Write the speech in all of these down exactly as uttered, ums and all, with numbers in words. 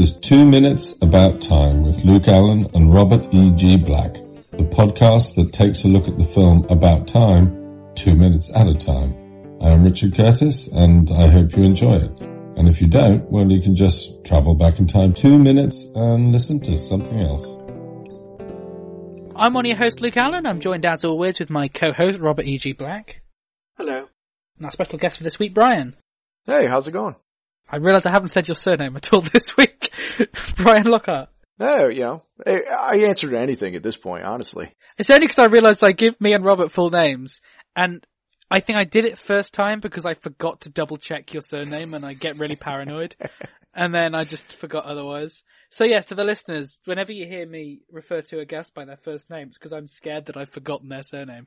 is Two Minutes About Time with Luke Allen and Robert E. G. Black, the podcast that takes a look at the film About Time, two minutes at a time. I am Richard Curtis, and I hope you enjoy it. And if you don't, well, you can just travel back in time two minutes and listen to something else. I'm on your host, Luke Allen. I'm joined, as always, with my co-host, Robert E. G. Black. Hello. And our special guest for this week, Bryon. Hey, how's it going? I realise I haven't said your surname at all this week. Brian Lockhart. No, you know, I answer to anything at this point, honestly. It's only because I realised I give me and Robert full names, and I think I did it first time because I forgot to double-check your surname, and I get really paranoid, and then I just forgot otherwise. So yeah, to the listeners, whenever you hear me refer to a guest by their first name, it's because I'm scared that I've forgotten their surname.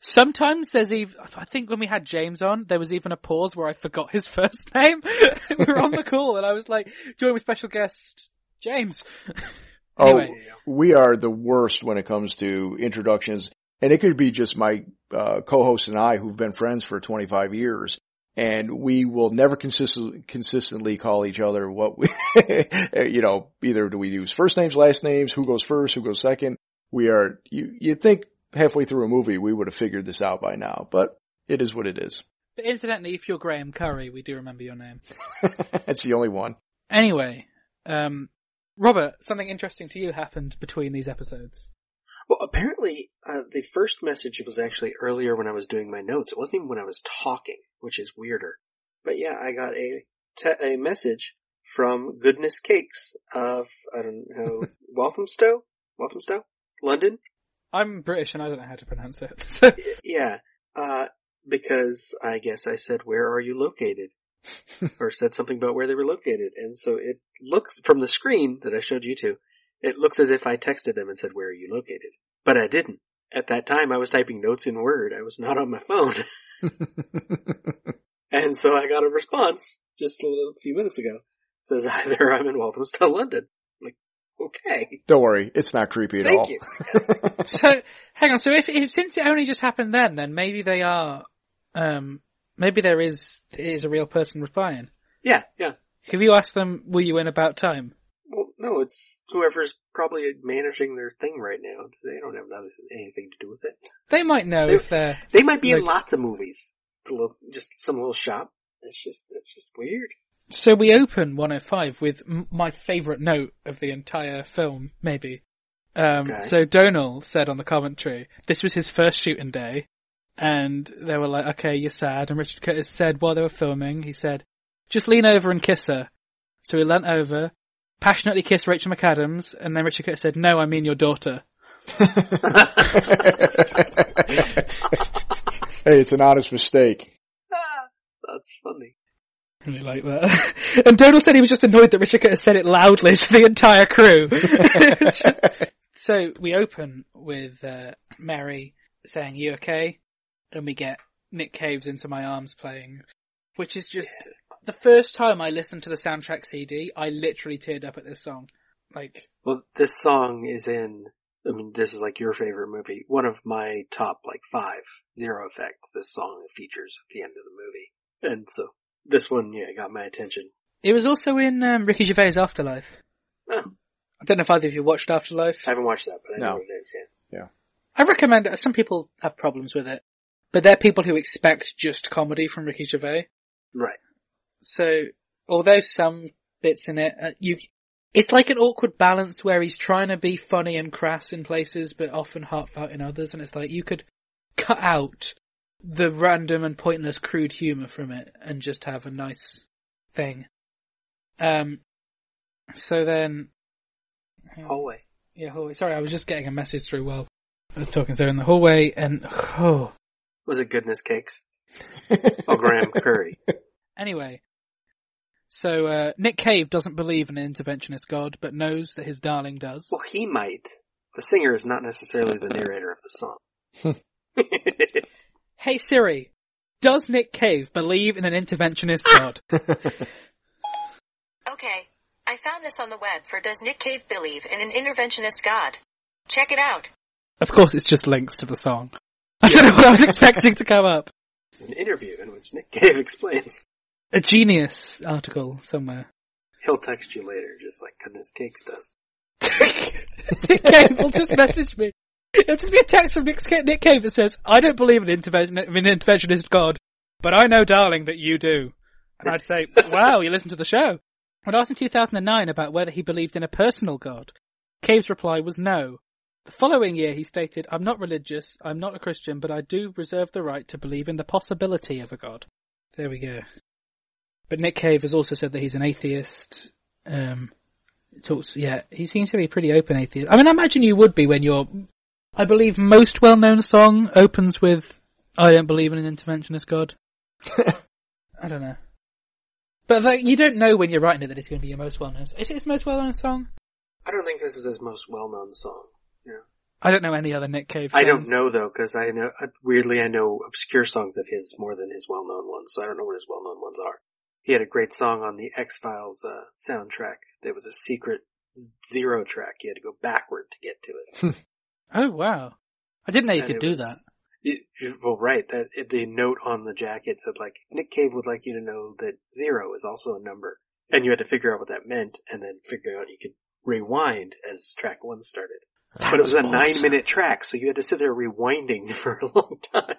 Sometimes there's even, I think when we had James on, there was even a pause where I forgot his first name. We were on the call and I was like, join with special guest, James. Anyway. Oh, we are the worst when it comes to introductions. And it could be just my uh, co-host and I who've been friends for twenty-five years. And we will never consist- consistently call each other what we, you know, either do we use first names, last names, who goes first, who goes second. We are, you, you'd think halfway through a movie we would have figured this out by now, but it is what it is. But incidentally, if you're Graham Curry, we do remember your name. It's the only one. Anyway, um, Robert, something interesting to you happened between these episodes. Well, apparently, uh, the first message was actually earlier when I was doing my notes. It wasn't even when I was talking, which is weirder. But yeah, I got a te- a message from Goodness Cakes of, I don't know, Walthamstow? Walthamstow? London? I'm British and I don't know how to pronounce it. Yeah, uh, because I guess I said, where are you located? Or said something about where they were located. And so it looks, from the screen that I showed you two, it looks as if I texted them and said, where are you located? But I didn't. At that time, I was typing notes in Word. I was not on my phone. And so I got a response just a little, few minutes ago. It says, hi there, I'm in Walthamstow, London. I'm like, okay. Don't worry. It's not creepy at Thank all. Thank you. So, hang on. So if, if since it only just happened then, then maybe they are, um, maybe there is, is a real person replying. Yeah, yeah. Have you asked them, were you in about time? Well, no, it's whoever's probably managing their thing right now. They don't have anything to do with it. They might know they, if they're... They might be like, in lots of movies. Little, just some little shop. It's just, it's just weird. So we open one oh five with m- my favourite note of the entire film, maybe. Um, okay. So Donal said on the commentary, this was his first shooting day. And they were like, okay, you're sad. And Richard Curtis said while they were filming, he said, just lean over and kiss her. So he leant over, passionately kissed Rachel McAdams, and then Richard Curtis said, no, I mean your daughter. Hey, it's an honest mistake. Ah, that's funny. I really like that. And Donal said he was just annoyed that Richard Curtis said it loudly to the entire crew. So we open with uh, Mary saying, you okay? And we get Nick Cave's Into My Arms playing, which is just... Yeah. The first time I listened to the soundtrack C D, I literally teared up at this song. Like, well, this song is in, I mean, this is like your favorite movie. One of my top, like, five, Zero Effect, this song features at the end of the movie. And so, this one, yeah, got my attention. It was also in um, Ricky Gervais' Afterlife. Oh. I don't know if either of you watched Afterlife. I haven't watched that, but I no. know what it is, yeah. Yeah. I recommend it. Some people have problems with it, but they're people who expect just comedy from Ricky Gervais. Right. So, although some bits in it, uh, you, it's like an awkward balance where he's trying to be funny and crass in places, but often heartfelt in others, and it's like you could cut out the random and pointless crude humour from it and just have a nice thing. Um, so then... Hallway. Yeah, hallway. Sorry, I was just getting a message through while I was talking, so in the hallway, and... oh, was it Goodness Cakes? Oh, Graham Curry. Anyway... So, uh, Nick Cave doesn't believe in an interventionist god, but knows that his darling does. Well, he might. The singer is not necessarily the narrator of the song. Hey Siri, does Nick Cave believe in an interventionist god? Okay, I found this on the web for Does Nick Cave Believe in an Interventionist God? Check it out. Of course, it's just links to the song. I don't know what I was expecting to come up. An interview in which Nick Cave explains. A Genius article somewhere. He'll text you later, just like Goodness Cakes does. Nick Cave will just message me. It'll just be a text from Nick Cave, Nick Cave that says, I don't believe in, intervention, in interventionist God, but I know, darling, that you do. And I'd say, wow, you listen to the show. When asked in two thousand nine about whether he believed in a personal God, Cave's reply was no. The following year he stated, I'm not religious, I'm not a Christian, but I do reserve the right to believe in the possibility of a God. There we go. But Nick Cave has also said that he's an atheist. Um, talks, yeah, he seems to be a pretty open atheist. I mean, I imagine you would be when you're... I believe most well-known song opens with, I don't believe in an interventionist God. I don't know. But like, you don't know when you're writing it that it's going to be your most well-known song. Is it his most well-known song? I don't think this is his most well-known song. Yeah. I don't know any other Nick Cave songs. I don't know, though, because I know, weirdly, I know obscure songs of his more than his well-known ones, so I don't know what his well-known ones are. He had a great song on the X-Files uh, soundtrack. There was a secret zero track. You had to go backward to get to it. Oh, wow. I didn't know you and could do was, that. It, well, right. That, the note on the jacket said, like, Nick Cave would like you to know that zero is also a number. And you had to figure out what that meant, and then figure out you could rewind as track one started. That but was it was a awesome. nine-minute track, so you had to sit there rewinding for a long time.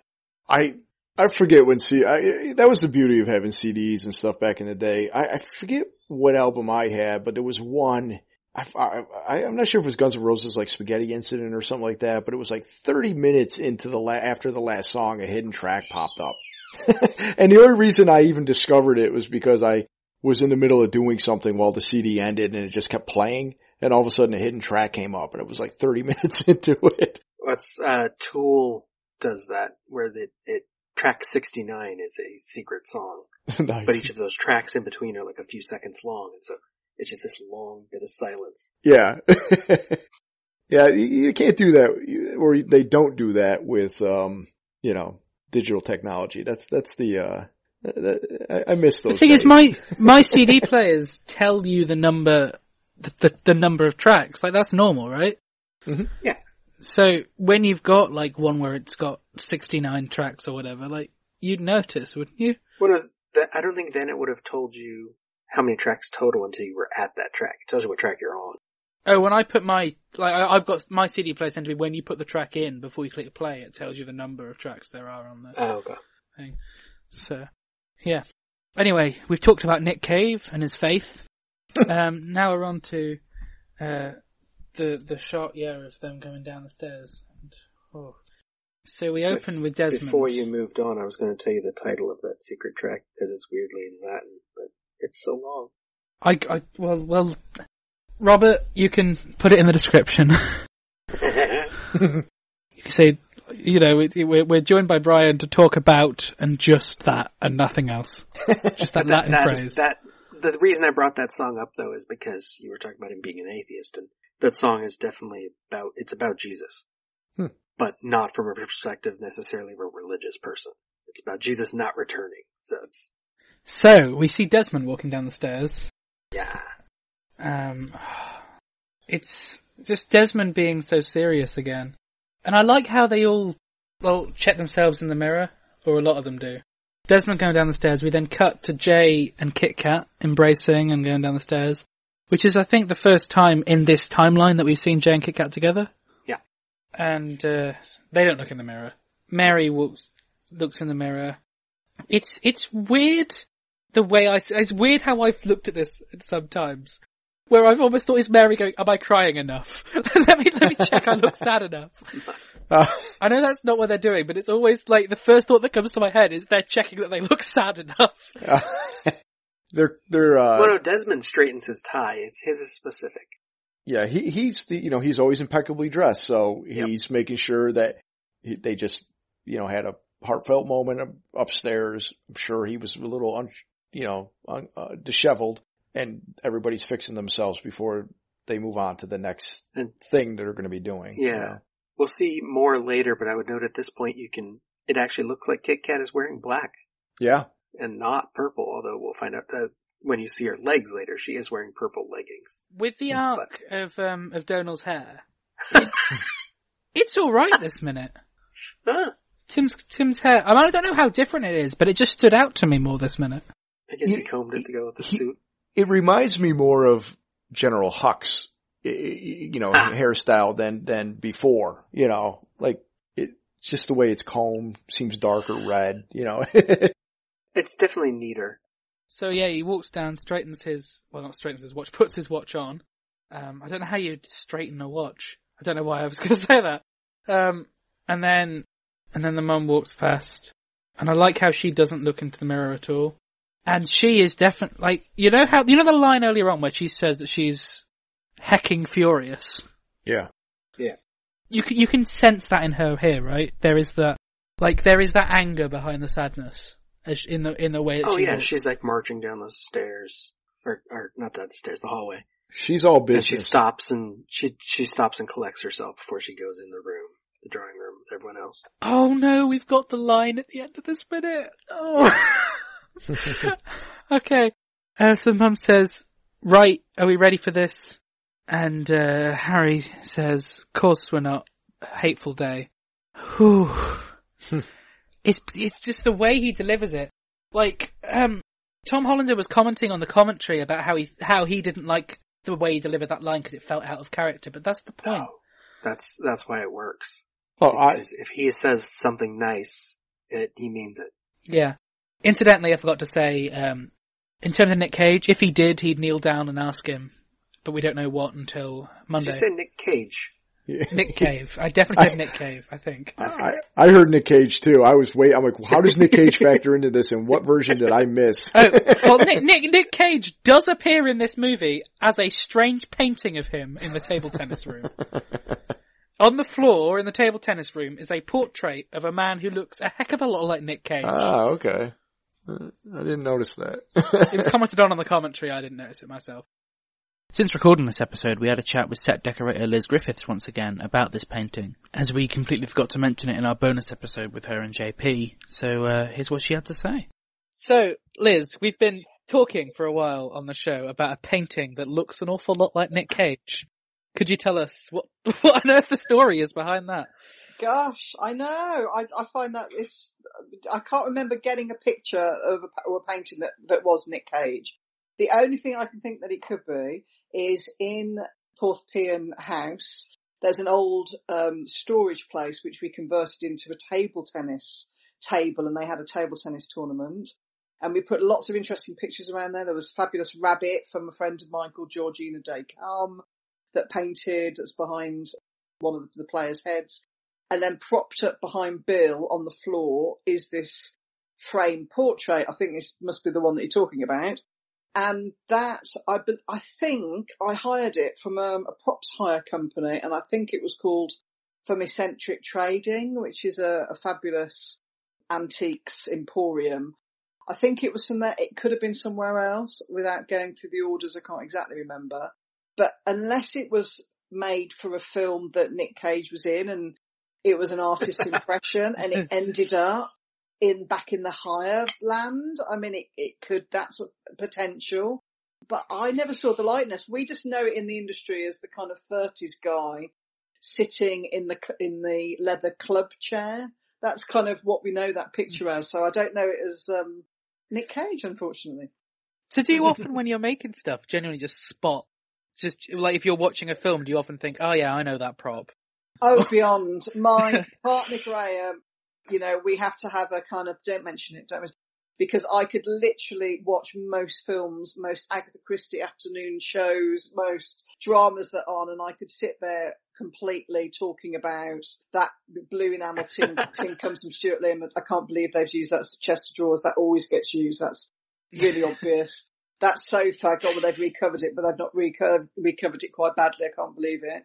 I... I forget when C I, that was the beauty of having C Ds and stuff back in the day. I, I forget what album I had, but there was one. I, I, I'm not sure if it was Guns N' Roses, like Spaghetti Incident or something like that, but it was like thirty minutes into the la- after the last song, a hidden track popped up. And the only reason I even discovered it was because I was in the middle of doing something while the C D ended, and it just kept playing. And all of a sudden, a hidden track came up, and it was like thirty minutes into it. What's uh, Tool does that, where the, it. Track sixty-nine is a secret song, nice. But each of those tracks in between are like a few seconds long, and so it's just this long bit of silence. Yeah. Yeah, you can't do that, or they don't do that with, um, you know, digital technology. That's, that's the, uh, that, I, I miss those The thing days. Is my, my C D players tell you the number, the, the, the number of tracks. Like, that's normal, right? Mm-hmm. Yeah. So when you've got like one where it's got sixty-nine tracks or whatever, like you'd notice, wouldn't you? Well, I don't think then it would have told you how many tracks total until you were at that track. It tells you what track you're on. Oh, when I put my like I've got my C D player tend to be when you put the track in before you click play, it tells you the number of tracks there are on the oh, okay. thing. So yeah. Anyway, we've talked about Nick Cave and his faith. um, now we're on to. Uh, The the shot, yeah, of them going down the stairs. And, oh. So we open with Desmond. Before you moved on, I was going to tell you the title of that secret track, because it's weirdly in Latin, but it's so long. I, I well, well, Robert, you can put it in the description. You can say, you know, we're, we're joined by Bryon to talk about and just that and nothing else. Just that, that Latin that phrase. Is, that, the reason I brought that song up, though, is because you were talking about him being an atheist, and that song is definitely about, it's about Jesus, hmm. but not from a perspective necessarily of a religious person. It's about Jesus not returning. So it's. So we see Desmond walking down the stairs. Yeah. Um, it's just Desmond being so serious again. And I like how they all, well, check themselves in the mirror, or a lot of them do. Desmond going down the stairs. We then cut to Jay and Kit Kat embracing and going down the stairs. Which is, I think, the first time in this timeline that we've seen Jay and Kit Kat together. Yeah. And uh, they don't look in the mirror. Mary walks, looks in the mirror. It's it's weird the way I... It's weird how I've looked at this sometimes. Where I've almost thought, is Mary going, am I crying enough? let me let me check I look sad enough. Uh, I know that's not what they're doing, but it's always like the first thought that comes to my head is they're checking that they look sad enough. Uh, They're, they're, uh. Well, no, Desmond straightens his tie. It's, his is specific. Yeah, he, he's, the, you know, he's always impeccably dressed, so he's yep. making sure that he, they just, you know, had a heartfelt moment upstairs. I'm sure he was a little, un, you know, un, uh, disheveled, and everybody's fixing themselves before they move on to the next and, thing that they're going to be doing. Yeah. You know? We'll see more later, but I would note at this point you can, it actually looks like Kit Kat is wearing black. Yeah. And not purple, although we'll find out that when you see her legs later, she is wearing purple leggings. With the arc but... of um of Donal's hair, it's, it's all right this minute. Huh. Tim's Tim's hair. I mean, I don't know how different it is, but it just stood out to me more this minute. I guess he combed it to go with the he, suit. it reminds me more of General Hux, you know, ah. hairstyle than, than before, you know, like it just the way it's combed seems darker red, you know. It's definitely neater. So yeah, he walks down, straightens his, well not straightens his watch, puts his watch on. Um, I don't know how you straighten a watch. I don't know why I was going to say that. Um, and then, and then the mum walks past, and I like how she doesn't look into the mirror at all. And she is definitely, like, you know how, you know the line earlier on where she says that she's hecking furious? Yeah. Yeah. You can, you can sense that in her here, right? There is that, like, there is that anger behind the sadness as in the, in the way that oh, she Oh yeah, walks. She's like marching down the stairs, or, or not down the stairs, the hallway. She's all business. And she stops and, she, she stops and collects herself before she goes in the room, the drawing room with everyone else. Oh no, we've got the line at the end of this minute. Oh. Okay. Uh, so mum says, right, are we ready for this? And, uh, Harry says, of course we're not. Hateful day. Whew. it's, it's just the way he delivers it. Like, um, Tom Hollander was commenting on the commentary about how he, how he didn't like the way he delivered that line because it felt out of character, but that's the point. Oh, that's, that's why it works. Well, I... If he says something nice, it, he means it. Yeah. Incidentally, I forgot to say, um, in terms of Nick Cage, if he did, he'd kneel down and ask him, but we don't know what until Monday. Did you say Nick Cage? Yeah. Nick Cave. I definitely said I, Nick Cave, I think. I, I heard Nick Cage too. I was wait. I'm like, how does Nick Cage factor into this and what version did I miss? Oh, well, Nick, Nick, Nick Cage does appear in this movie as a strange painting of him in the table tennis room. On the floor in the table tennis room is a portrait of a man who looks a heck of a lot like Nick Cage. Ah, okay. I didn't notice that. It was commented on on the commentary. I didn't notice it myself. Since recording this episode, we had a chat with set decorator Liz Griffiths once again about this painting, as we completely forgot to mention it in our bonus episode with her and J P. So uh, here's what she had to say. So, Liz, we've been talking for a while on the show about a painting that looks an awful lot like Nick Cage. Could you tell us what what on earth the story is behind that? Gosh, I know. I, I find that it's... I can't remember getting a picture of a, or a painting that, that was Nick Cage. The only thing I can think that it could be is in Porthpean House, there's an old um, storage place which we converted into a table tennis table, and they had a table tennis tournament. And we put lots of interesting pictures around there. There was a fabulous rabbit from a friend of mine called Georgina Daycombe that painted, that's behind one of the players' heads. And then propped up behind Bill on the floor is this frame portrait. I think this must be the one that you're talking about. And that, I, I think I hired it from um, a props hire company, and I think it was called From Eccentric Trading, which is a, a fabulous antiques emporium. I think it was from there. It could have been somewhere else without going through the orders. I can't exactly remember. But unless it was made for a film that Nick Cage was in and it was an artist's impression, and it ended up in back in the higher land. I mean, it, it could, that's a potential. But I never saw the likeness. We just know it in the industry as the kind of thirties guy sitting in the in the leather club chair. That's kind of what we know that picture as. So I don't know it as um, Nick Cage, unfortunately. So do you often, when you're making stuff, genuinely just spot, just like if you're watching a film, do you often think, oh yeah, I know that prop? Oh, beyond. My partner, Graham, you know, we have to have a kind of, don't mention it, don't mention it, because I could literally watch most films, most Agatha Christie afternoon shows, most dramas that are on, and I could sit there completely talking about that blue enamel tin, tin comes from Stuart Lane. I can't believe they've used that chest of drawers. That always gets used. That's really obvious. That sofa, God, well, they've recovered it, but they've not reco- recovered it quite badly. I can't believe it.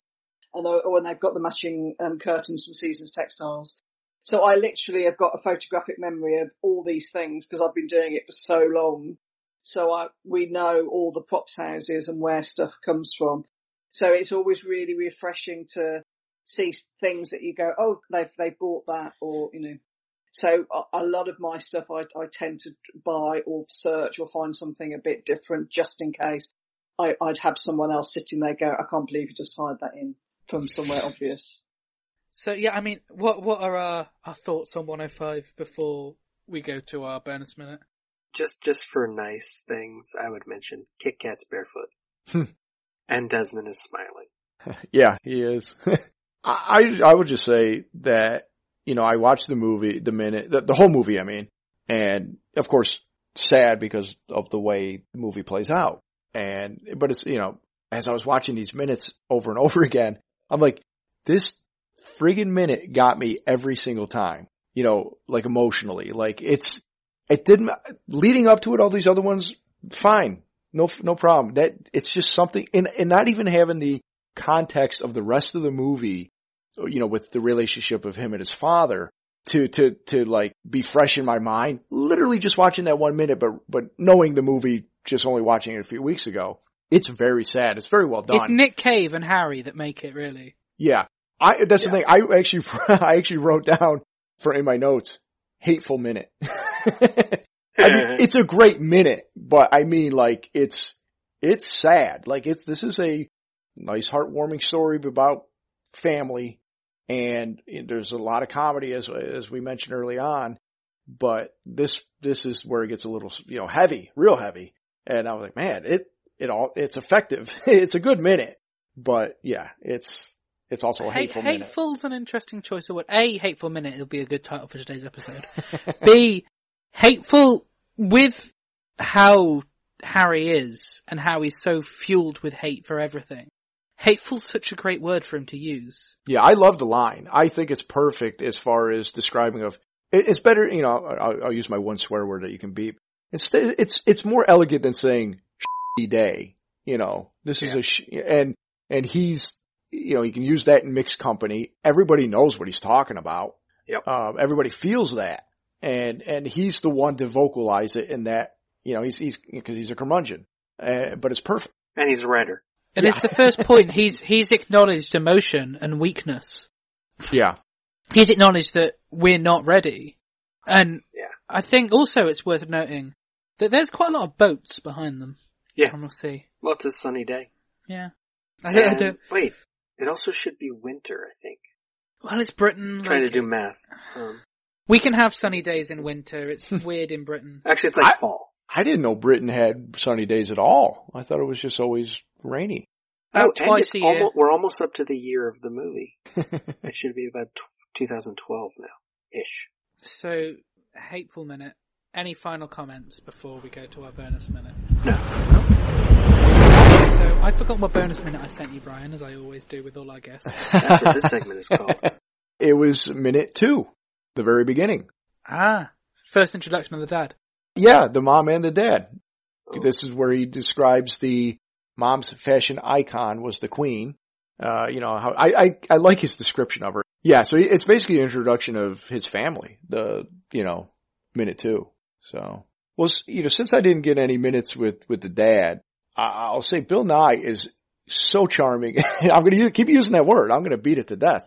And or when they've got the matching um, curtains from Seasons Textiles. So I literally have got a photographic memory of all these things because I've been doing it for so long. So I, we know all the props houses and where stuff comes from. So it's always really refreshing to see things that you go, oh, they've, they bought that, or, you know. So a, a lot of my stuff I, I tend to buy or search or find something a bit different just in case I, I'd have someone else sitting there go, I can't believe you just hired that in. From somewhere obvious. So yeah, I mean, what what are our, our thoughts on one oh five before we go to our bonus minute? Just just for nice things, I would mention Kit Kat's barefoot. Hmm. And Desmond is smiling. Yeah, he is. I I would just say that, you know, I watched the movie, the minute, the, the whole movie, I mean, and of course, sad because of the way the movie plays out. And, but it's, you know, as I was watching these minutes over and over again, I'm like, this friggin' minute got me every single time, you know, like emotionally, like it's, it didn't, leading up to it, all these other ones, fine. No, no problem. That it's just something, and, and not even having the context of the rest of the movie, you know, with the relationship of him and his father to, to, to like be fresh in my mind, literally just watching that one minute, but, but knowing the movie, just only watching it a few weeks ago. It's very sad. It's very well done. It's Nick Cave and Harry that make it, really. Yeah. I, that's yeah. the thing. I actually, I actually wrote down for in my notes, hateful minute. I mean, it's a great minute, but I mean, like, it's, it's sad. Like, it's, this is a nice, heartwarming story about family. And there's a lot of comedy as, as we mentioned early on, but this, this is where it gets a little, you know, heavy, real heavy. And I was like, man, it, it all, it's effective. It's a good minute, but yeah, it's, it's also a hateful Hate, minute. Hateful's an interesting choice of word. A, hateful minute will be a good title for today's episode. B, hateful with how Harry is and how he's so fueled with hate for everything. Hateful's such a great word for him to use. Yeah, I love the line. I think it's perfect as far as describing of, it's better, you know, I'll, I'll use my one swear word that you can beep. It's, it's, it's more elegant than saying shitty day, you know, this yeah. is a, sh- and, and he's, you know, you can use that in mixed company. Everybody knows what he's talking about. Yep. Um, everybody feels that. And, and he's the one to vocalize it in that, you know, he's, he's, cause he's a curmudgeon, uh, but it's perfect. And he's a writer. And yeah. It's the first point. He's, he's acknowledged emotion and weakness. Yeah. He's acknowledged that we're not ready. And yeah. I think also it's worth noting that there's quite a lot of boats behind them. Yeah. And we'll see. Well, it's a sunny day. Yeah. I think I do. Wait. It also should be winter, I think. Well, it's Britain. Like, trying to do math. Um, we can have sunny days in winter. It's weird in Britain. Actually, it's like I, fall. I didn't know Britain had sunny days at all. I thought it was just always rainy. Oh, oh and it's almost, we're almost up to the year of the movie. It should be about twenty twelve now-ish. So, hateful minute. Any final comments before we go to our bonus minute? No. So, I forgot what bonus minute I sent you, Brian, as I always do with all our guests. That's what this segment is called. It was minute two, the very beginning. Ah, first introduction of the dad. Yeah, the mom and the dad. Oh. This is where he describes the mom's fashion icon was the queen. Uh, you know, how I, I, I like his description of her. Yeah, so it's basically an introduction of his family, the, you know, minute two. So, well, you know, since I didn't get any minutes with, with the dad, I'll say Bill Nighy is so charming. I'm going to keep using that word. I'm going to beat it to death.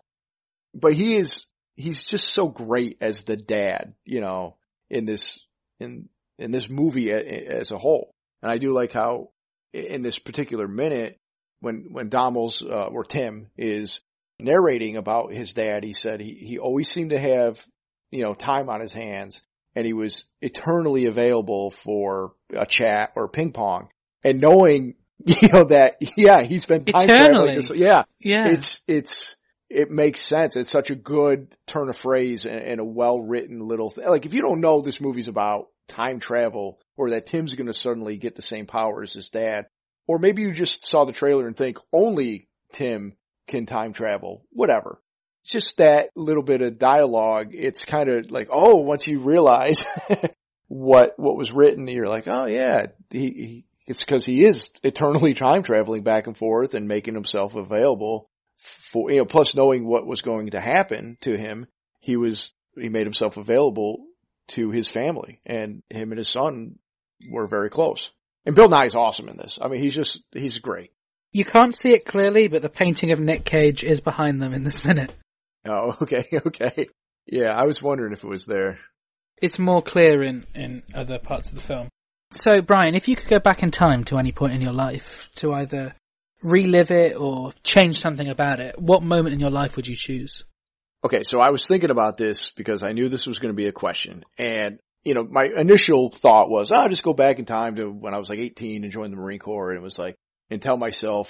But he is, he's just so great as the dad, you know, in this, in, in this movie as a whole. And I do like how in this particular minute when, when Donal's, uh, or Tim is narrating about his dad, he said he, he always seemed to have, you know, time on his hands and he was eternally available for a chat or ping pong. And knowing, you know, that, yeah, he's been time traveling. Like this, yeah. Yeah. It's, it's, it makes sense. It's such a good turn of phrase and, and a well-written little thing. Like, if you don't know this movie's about time travel or that Tim's going to suddenly get the same power as his dad, or maybe you just saw the trailer and think only Tim can time travel, whatever. It's just that little bit of dialogue. It's kind of like, oh, once you realize what, what was written, you're like, oh yeah, he, he it's because he is eternally time traveling back and forth and making himself available for, you know, plus knowing what was going to happen to him, he was, he made himself available to his family and him and his son were very close. And Bill Nighy's awesome in this. I mean, he's just, he's great. You can't see it clearly, but the painting of Nick Cage is behind them in this minute. Oh, okay. Okay. Yeah. I was wondering if it was there. It's more clear in, in other parts of the film. So, Brian, if you could go back in time to any point in your life to either relive it or change something about it, what moment in your life would you choose? Okay, so I was thinking about this because I knew this was going to be a question. And you know, my initial thought was, oh, I'll just go back in time to when I was like eighteen and joined the Marine Corps, and it was like, and tell myself,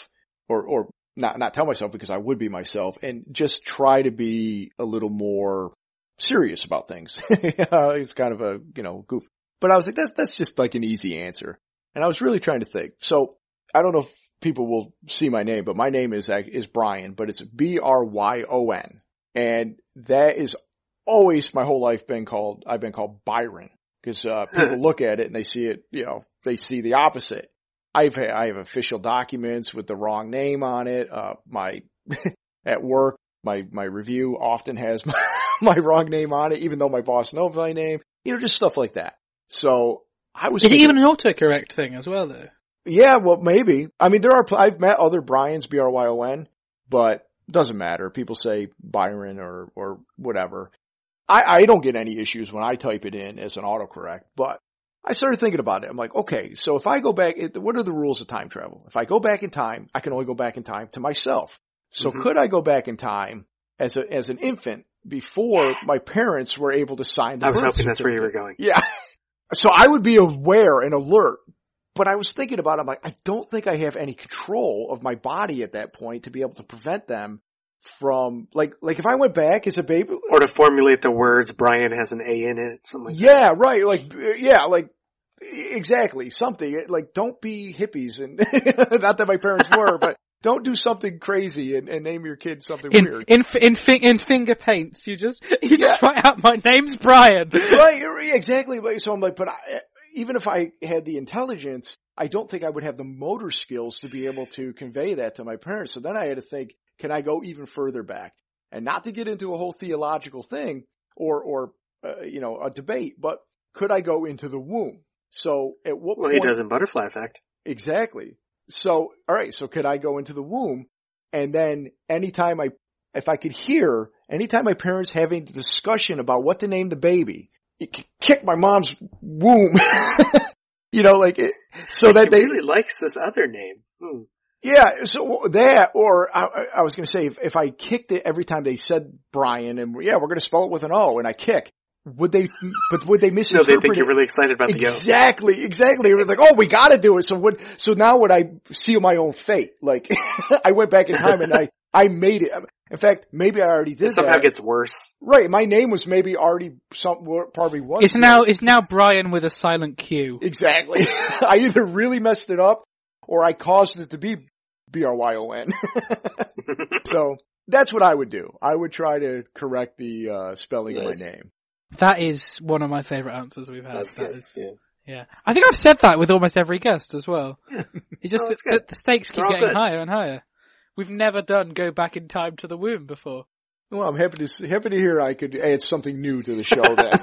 or, or not, not tell myself, because I would be myself, and just try to be a little more serious about things. It's kind of a, you know, goof. But I was like, that's, that's just like an easy answer. And I was really trying to think. So I don't know if people will see my name, but my name is, is Bryon, but it's B R Y O N. And that is always my whole life been called, I've been called Byron, because uh, people look at it and they see it, you know, they see the opposite. I've had, I have official documents with the wrong name on it. Uh, my, at work, my, my review often has my, my wrong name on it, even though my boss knows my name, you know, just stuff like that. So I was. Is thinking, it even an autocorrect thing as well, though? Yeah, well, maybe. I mean, there are, I've met other Bryans, B R Y O N, but it doesn't matter. People say Byron or, or whatever. I, I don't get any issues when I type it in as an autocorrect, but I started thinking about it. I'm like, okay, so if I go back, what are the rules of time travel? If I go back in time, I can only go back in time to myself. So mm-hmm. could I go back in time as a, as an infant before my parents were able to sign the I was hoping that's where you were going. Yeah. So I would be aware and alert, but I was thinking about it. I'm like, I don't think I have any control of my body at that point to be able to prevent them from, like, like if I went back as a baby. Or to formulate the words, Bryon has an A in it, something like yeah, that. Yeah, right. Like, yeah, like, exactly. Something. Like, don't be hippies. And not that my parents were, but. Don't do something crazy and, and name your kid something in, weird. In in, fi- in finger paints, you just you yeah. just write out, my name's Bryon. Right, exactly. So I'm like, but I, even if I had the intelligence, I don't think I would have the motor skills to be able to convey that to my parents. So then I had to think, can I go even further back? And not to get into a whole theological thing or or uh, you know, a debate, but could I go into the womb? So at what well, point? Well, he does in Butterfly Effect. Exactly. So, all right, so could I go into the womb, and then anytime I, if I could hear, anytime my parents having a discussion about what to name the baby, it could kick my mom's womb, you know, like, it, so that they really likes this other name. Hmm. Yeah, so that, or I, I was going to say, if, if I kicked it every time they said Bryon, and yeah, we're going to spell it with an O, and I kick. Would they, but would they misinterpret it? No, they think you're really excited about the O. Exactly, exactly. It was like, oh, we gotta do it. So what, so now would I seal my own fate? Like, I went back in time and I, I made it. In fact, maybe I already did it somehow that. Somehow gets worse. Right, my name was maybe already, some, probably was. It's now, it's now Bryon with a silent Q. Exactly. I either really messed it up or I caused it to be B R Y O N. So, that's what I would do. I would try to correct the, uh, spelling nice. Of my name. That is one of my favourite answers we've had. That's that good. Is, yeah. yeah. I think I've said that with almost every guest as well. Yeah. It just, oh, the, the stakes keep getting good. Higher and higher. We've never done go back in time to the womb before. Well, I'm happy to, happy to hear I could add something new to the show then.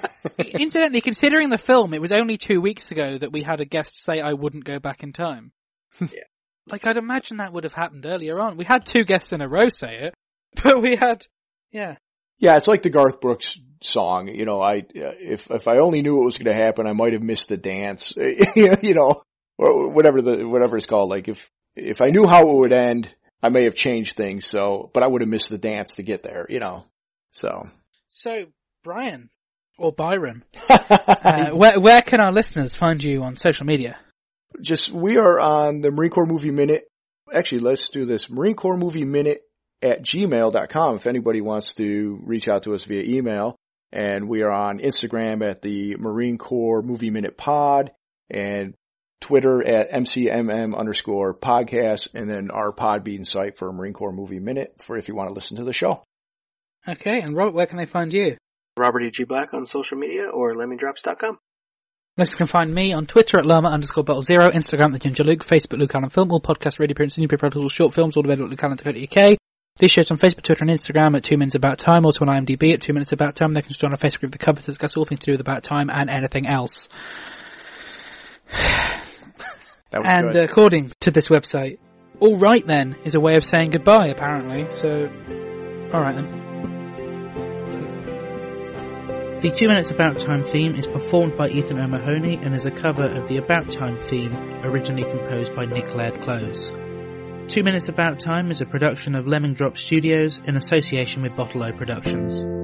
Incidentally, considering the film, it was only two weeks ago that we had a guest say I wouldn't go back in time. Yeah. Like, I'd imagine that would have happened earlier on. We had two guests in a row say it, but we had, yeah. Yeah, it's like the Garth Brooks song, you know, I, if, if I only knew what was going to happen, I might have missed the dance, you know, or whatever the, whatever it's called. Like if, if I knew how it would end, I may have changed things. So, but I would have missed the dance to get there, you know, so. So Bryon or Byron, uh, where, where can our listeners find you on social media? Just, we are on the Marine Corps Movie Minute. Actually, let's do this. Marine Corps Movie Minute at gmail dot com. If anybody wants to reach out to us via email. And we are on Instagram at the Marine Corps Movie Minute Pod and Twitter at M C M M underscore podcast. And then our Podbean site for Marine Corps Movie Minute for if you want to listen to the show. Okay. And Robert, where can they find you? Robert E. G. Black on social media or lemon drops dot com. Listeners can find me on Twitter at Llama underscore bottle zero, Instagram the Ginger Luke, Facebook Luke Allen Film, all podcasts, radio appearances, new proposals, short films, all available at luke allen dot co dot uk. These shows on Facebook, Twitter and Instagram at Two Minutes About Time, also on IMDb at Two Minutes About Time. They can join our Facebook group, The Cover, to discuss all things to do with About Time and anything else. That was and good. According to this website, all right then is a way of saying goodbye, apparently. So, all right then. The Two Minutes About Time theme is performed by Ethan O'Mahony and is a cover of the About Time theme, originally composed by Nick Laird Close. Two Minutes About Time is a production of Lemon Drop Studios in association with Bottle O Productions.